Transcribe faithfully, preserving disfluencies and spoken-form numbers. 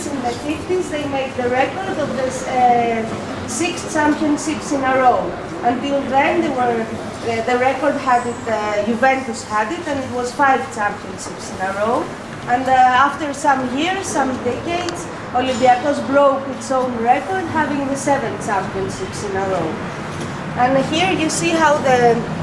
Spirits in the fifties, they make the record of the uh, six championships in a row. Until then, they were, uh, the record had it, uh, Juventus had it, and it was five championships in a row. And uh, after some years, some decades, Olympiacos broke its own record, having the seven championships in a row. And here you see how the